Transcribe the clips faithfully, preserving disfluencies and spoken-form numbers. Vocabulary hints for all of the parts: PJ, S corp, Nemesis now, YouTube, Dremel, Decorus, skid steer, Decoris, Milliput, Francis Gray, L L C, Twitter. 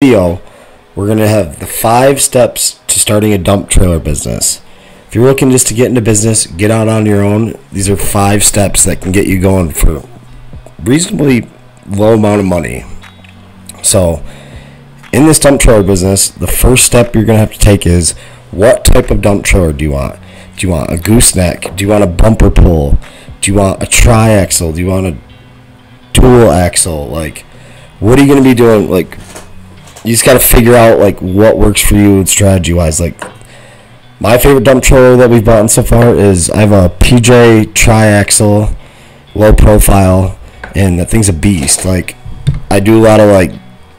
Video, we're going to have the five steps to starting a dump trailer business. If you're looking just to get into business, get out on your own, these are five steps that can get you going for reasonably low amount of money. So in this dump trailer business, the first step you're going to have to take is, what type of dump trailer do you want? Do you want a gooseneck? Do you want a bumper pull? Do you want a tri-axle? Do you want a dual axle? Like, what are you going to be doing? Like, you just got to figure out like what works for you and strategy wise. Like, my favorite dump trailer that we've bought in so far is, I have a P J tri-axle, low profile, and the thing's a beast. Like, I do a lot of like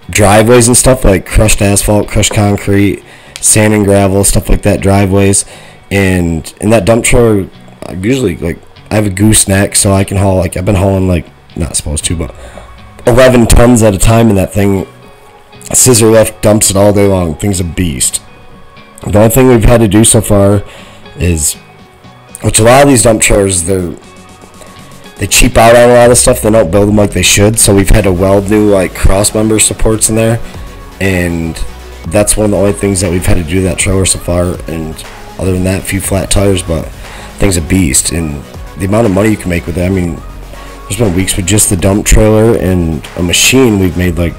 driveways and stuff, like crushed asphalt, crushed concrete, sand and gravel, stuff like that, driveways. And in that dump trailer, I usually, like, I have a gooseneck, so I can haul, like, I've been hauling, like, not supposed to, but eleven tons at a time in that thing. A scissor lift dumps it all day long. Thing's a beast. The only thing we've had to do so far is, which a lot of these dump trailers, they're they cheap out on a lot of stuff. They don't build them like they should. So we've had to weld new like cross member supports in there, and that's one of the only things that we've had to do to that trailer so far. And other than that, a few flat tires, but thing's a beast. And the amount of money you can make with it, I mean, there's been weeks with just the dump trailer and a machine we've made like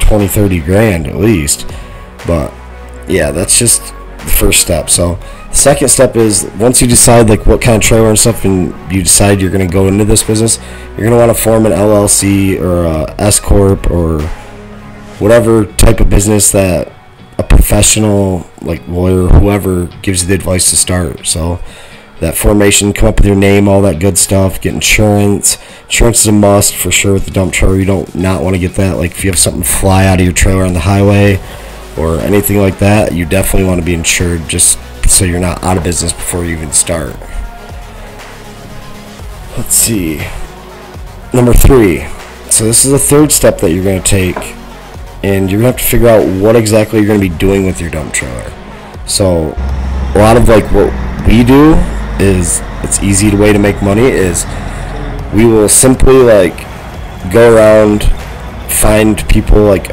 twenty, thirty grand at least. But yeah, that's just the first step. So the second step is, once you decide like what kind of trailer and stuff, and you decide you're going to go into this business, you're going to want to form an L L C or a S corp or whatever type of business that a professional, like lawyer, whoever, gives you the advice to start. So that formation, come up with your name, all that good stuff, get insurance. Insurance is a must for sure with the dump trailer. You don't not want to get that. Like, if you have something fly out of your trailer on the highway or anything like that, you definitely want to be insured, just so you're not out of business before you even start. Let's see. Number three. So this is the third step that you're going to take, and you're going to have to figure out what exactly you're going to be doing with your dump trailer. So a lot of like what we do is, it's easy way to make money is, we will simply like go around, find people, like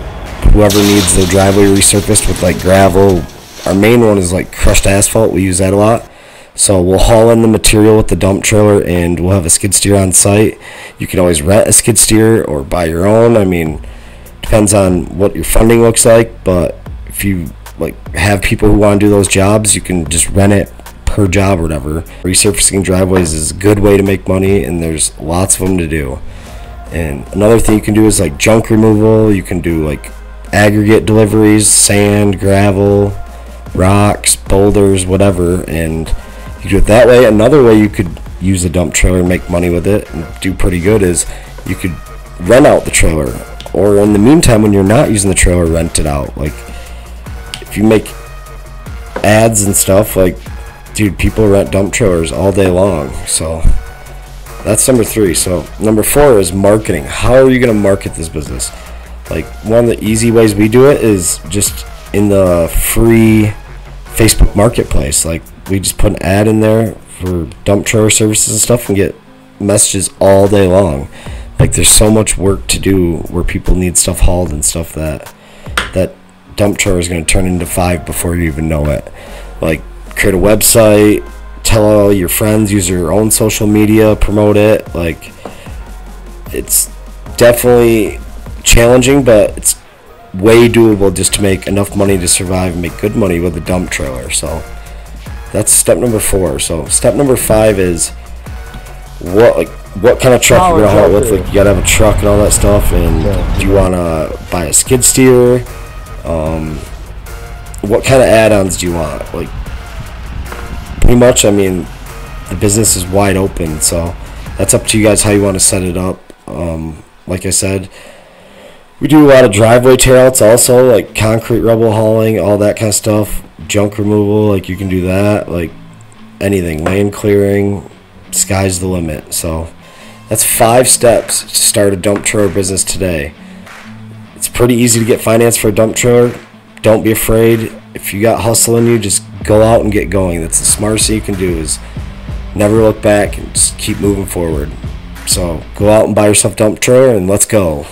whoever needs their driveway resurfaced with like gravel. Our main one is like crushed asphalt, we use that a lot. So we'll haul in the material with the dump trailer, and we'll have a skid steer on site. You can always rent a skid steer or buy your own. I mean, depends on what your funding looks like, but if you like have people who want to do those jobs, you can just rent it per job or whatever. Resurfacing driveways is a good way to make money, and there's lots of them to do. And another thing you can do is like junk removal. You can do like aggregate deliveries, sand, gravel, rocks, boulders, whatever, and you do it that way. Another way you could use a dump trailer and make money with it and do pretty good is, you could rent out the trailer, or in the meantime when you're not using the trailer, rent it out. Like, if you make ads and stuff, like, dude, people rent dump trailers all day long. So that's number three. So number four is marketing. How are you going to market this business? Like, one of the easy ways we do it is just in the free Facebook marketplace. Like, we just put an ad in there for dump trailer services and stuff, and get messages all day long. Like, there's so much work to do where people need stuff hauled and stuff that that dump trailer is going to turn into five before you even know it. Like, create a website, tell all your friends, use your own social media, promote it. Like, it's definitely challenging, but it's way doable just to make enough money to survive and make good money with a dump trailer. So that's step number four. So step number five is, what like what kind of truck you're gonna haul with. Like, you gotta have a truck and all that stuff. And do you wanna buy a skid steer? Um, what kind of add-ons do you want? Like, pretty much, I mean, the business is wide open, so that's up to you guys how you want to set it up. Um, like I said, we do a lot of driveway tearouts also, like concrete rubble hauling, all that kind of stuff, junk removal. Like, you can do that, like anything, lane clearing, sky's the limit. So that's five steps to start a dump trailer business today. It's pretty easy to get finance for a dump trailer. Don't be afraid. If you got hustle in you, just go out and get going. That's the smartest thing you can do, is never look back and just keep moving forward. So go out and buy yourself a dump trailer, and let's go.